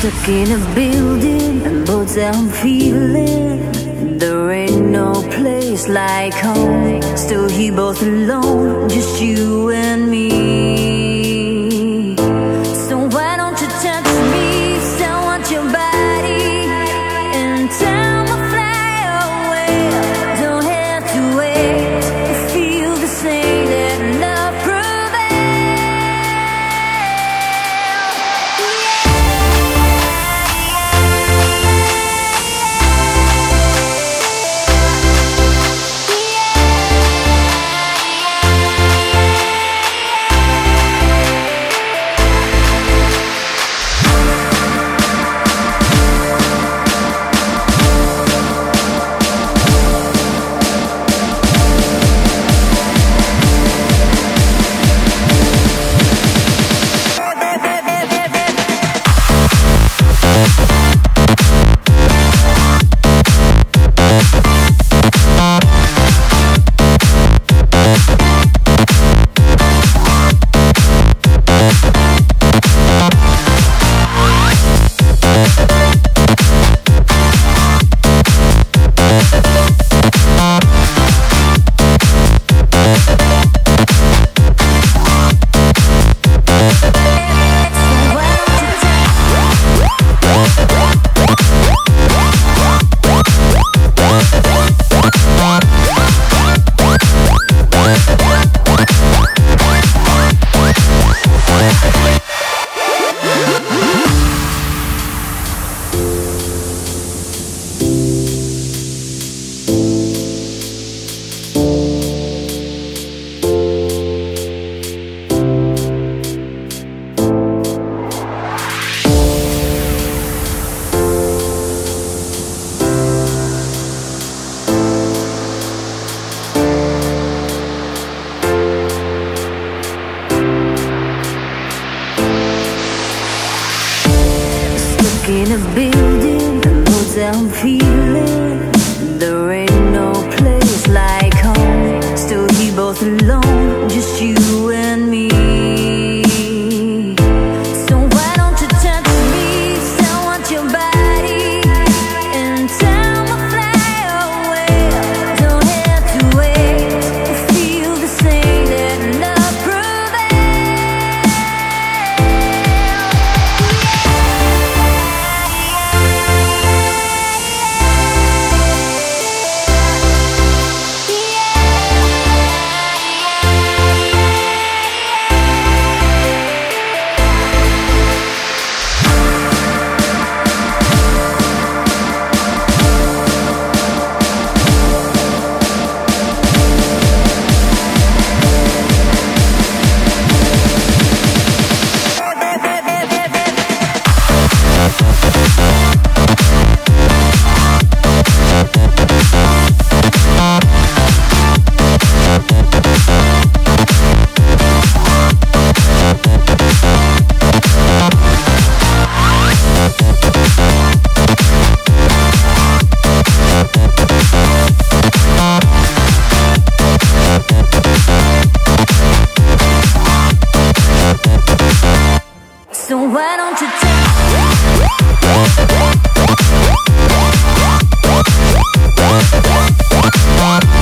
stuck in a building and boats I'm feeling. There ain't no place like home. Still here both alone, just you and me. So why don't you touch me, still want your body, and time will fly away. Don't have to wait, I feel the same, that love prevails. In a building, the moods I'm feeling. There ain't no place like home. Still here both alone, just you and me. So why don't you take